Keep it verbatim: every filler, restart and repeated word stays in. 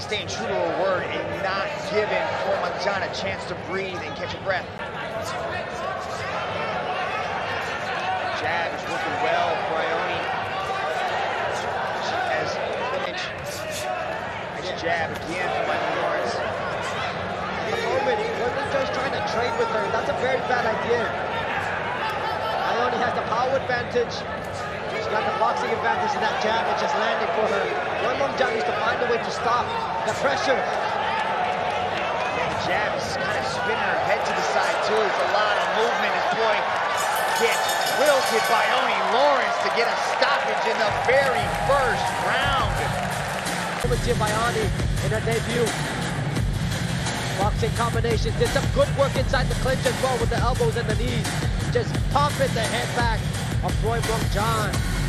staying true to her word and not giving Ploymuangjan a chance to breathe and catch a breath. Jab is working well for Iony. She has finish. Nice jab again from Iony Lawrence. At the moment, Ploymuangjan just trying to trade with her. That's a very bad idea. Iony has the power advantage. Got the boxing advantage in that jab, which is landing for her. Ploymuangjan needs to find a way to stop the pressure. And the jab is kind of spinning her head to the side, too. There's a lot of movement as Ploy gets wilted by Iony Lawrence to get a stoppage in the very first round. Ploymuangjan by Iony in her debut. Boxing combinations. Did some good work inside the clinch as well with the elbows and the knees. Just pumping the head back of Ploymuangjan.